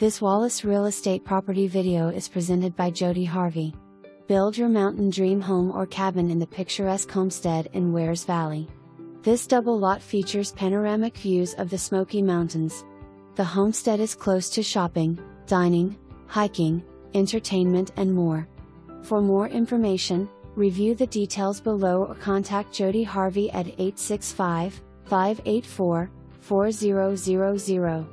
This Wallace Real Estate property video is presented by Jody Harvey. Build your mountain dream home or cabin in the picturesque homestead in Wears Valley. This double lot features panoramic views of the Smoky Mountains. The homestead is close to shopping, dining, hiking, entertainment and more. For more information, review the details below or contact Jody Harvey at 865-584-4000.